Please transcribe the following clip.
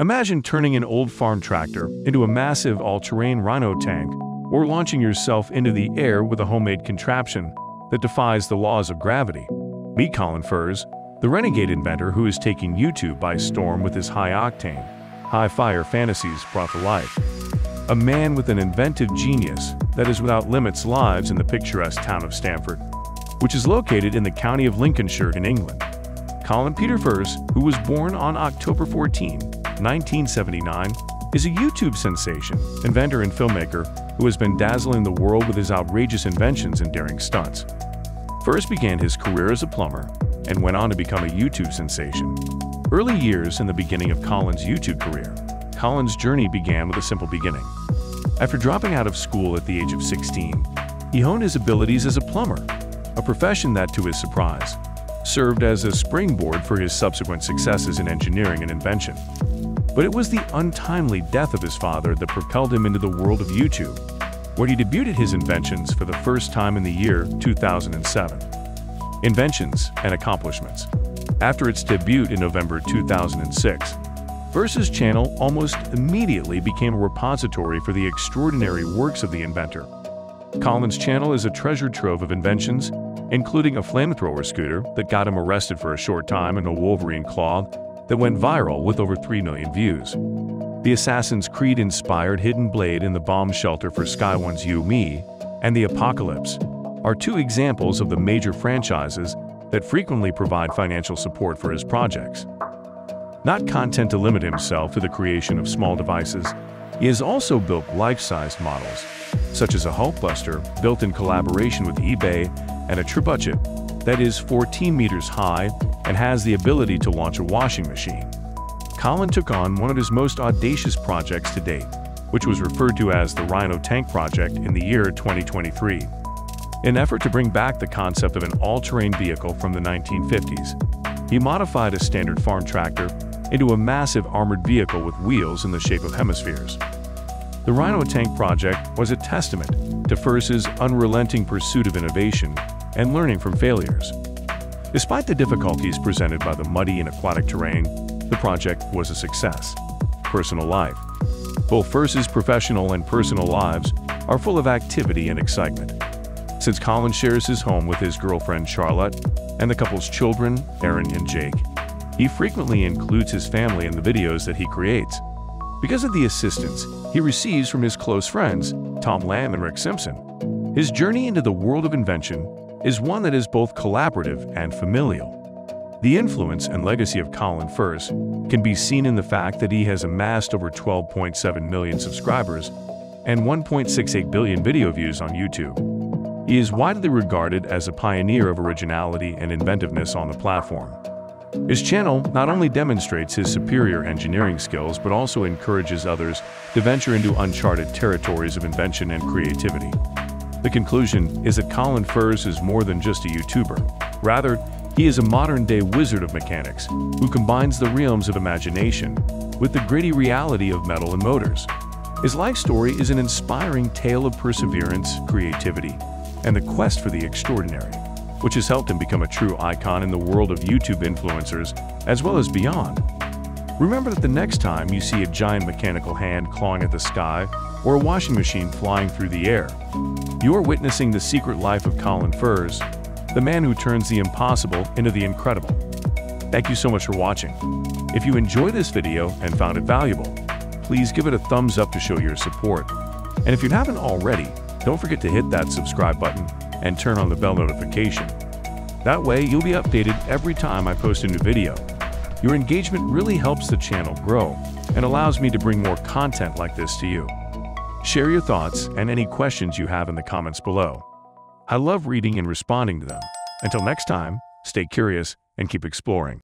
Imagine turning an old farm tractor into a massive all-terrain rhino tank, or launching yourself into the air with a homemade contraption that defies the laws of gravity. Meet Colin Furze, the renegade inventor who is taking YouTube by storm with his high-octane, high-fire fantasies brought to life. A man with an inventive genius that is without limits lives in the picturesque town of Stamford, which is located in the county of Lincolnshire in England. Colin Peter Furze, who was born on October 14, 1979, is a YouTube sensation, inventor and filmmaker who has been dazzling the world with his outrageous inventions and daring stunts. Furze began his career as a plumber and went on to become a YouTube sensation. Early years and the beginning of Colin's YouTube career. Colin's journey began with a simple beginning. After dropping out of school at the age of 16, he honed his abilities as a plumber, a profession that, to his surprise, served as a springboard for his subsequent successes in engineering and invention. But it was the untimely death of his father that propelled him into the world of YouTube, where he debuted his inventions for the first time in the year 2007. Inventions and accomplishments. After its debut in November 2006, Furze's channel almost immediately became a repository for the extraordinary works of the inventor. Colin's channel is a treasure trove of inventions, including a flamethrower scooter that got him arrested for a short time and a Wolverine claw that went viral with over 3 million views. The Assassin's Creed-inspired Hidden Blade and the bomb shelter for Sky One's You, Me, and The Apocalypse are two examples of the major franchises that frequently provide financial support for his projects. Not content to limit himself to the creation of small devices, he has also built life-sized models, such as a Hulkbuster built in collaboration with eBay and a trebuchet that is 14 meters high and has the ability to launch a washing machine. Colin took on one of his most audacious projects to date, which was referred to as the Rhino Tank project in the year 2023, in an effort to bring back the concept of an all-terrain vehicle from the 1950s. He modified a standard farm tractor into a massive armored vehicle with wheels in the shape of hemispheres. The Rhino Tank project was a testament to Furze's unrelenting pursuit of innovation and learning from failures. Despite the difficulties presented by the muddy and aquatic terrain, the project was a success. Personal life. Both Furze's professional and personal lives are full of activity and excitement. Since Colin shares his home with his girlfriend Charlotte and the couple's children, Erin and Jake, he frequently includes his family in the videos that he creates. Because of the assistance he receives from his close friends, Tom Lamb and Rick Simpson, his journey into the world of invention is one that is both collaborative and familial. The influence and legacy of Colin Furze can be seen in the fact that he has amassed over 12.7 million subscribers and 1.68 billion video views on YouTube. He is widely regarded as a pioneer of originality and inventiveness on the platform. His channel not only demonstrates his superior engineering skills but also encourages others to venture into uncharted territories of invention and creativity. The conclusion is that Colin Furze is more than just a YouTuber. Rather, he is a modern-day wizard of mechanics who combines the realms of imagination with the gritty reality of metal and motors. His life story is an inspiring tale of perseverance, creativity, and the quest for the extraordinary, which has helped him become a true icon in the world of YouTube influencers, as well as beyond. Remember that the next time you see a giant mechanical hand clawing at the sky or a washing machine flying through the air, you are witnessing the secret life of Colin Furze, the man who turns the impossible into the incredible. Thank you so much for watching. If you enjoyed this video and found it valuable, please give it a thumbs up to show your support. And if you haven't already, don't forget to hit that subscribe button and turn on the bell notification. That way, you'll be updated every time I post a new video. Your engagement really helps the channel grow and allows me to bring more content like this to you. Share your thoughts and any questions you have in the comments below. I love reading and responding to them. Until next time, stay curious and keep exploring.